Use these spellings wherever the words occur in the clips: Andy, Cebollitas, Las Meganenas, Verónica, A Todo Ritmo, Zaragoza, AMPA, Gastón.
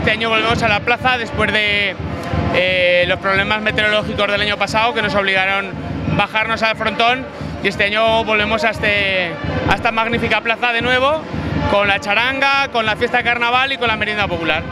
este año volvemos a la plaza después de los problemas meteorológicos del año pasado que nos obligaron a bajarnos al frontón, y este año volvemos a esta magnífica plaza de nuevo, con la charanga, con la fiesta de carnaval y con la merienda popular.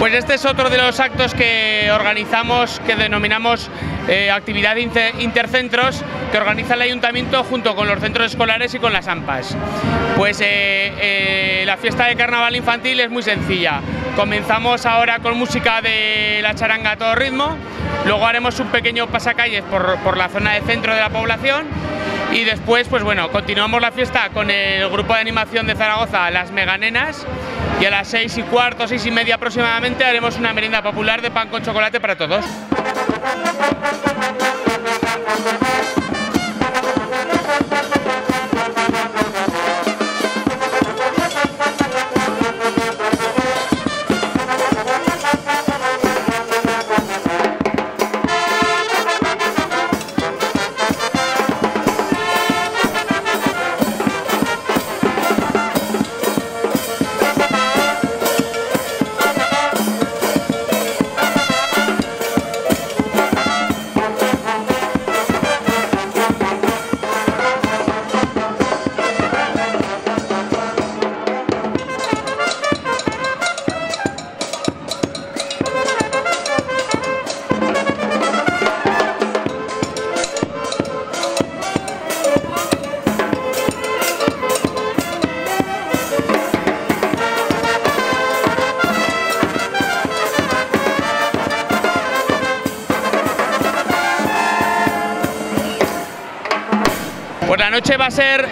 Pues este es otro de los actos que organizamos, que denominamos actividad intercentros, que organiza el ayuntamiento junto con los centros escolares y con las AMPAs. Pues la fiesta de carnaval infantil es muy sencilla. Comenzamos ahora con música de la charanga A Todo Ritmo, luego haremos un pequeño pasacalles por la zona de centro de la población, y después, pues bueno, continuamos la fiesta con el grupo de animación de Zaragoza, Las Meganenas, y a las 6:15, 6:30 aproximadamente, haremos una merienda popular de pan con chocolate para todos. Pues la noche va a ser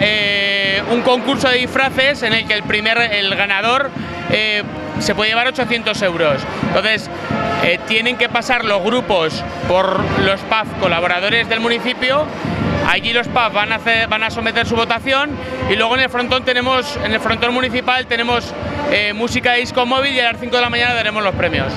un concurso de disfraces en el que el ganador se puede llevar 800 €. Entonces tienen que pasar los grupos por los pubs colaboradores del municipio. Allí los pubs van a someter su votación, y luego en el frontón municipal tenemos música de disco móvil, y a las 5 de la mañana daremos los premios.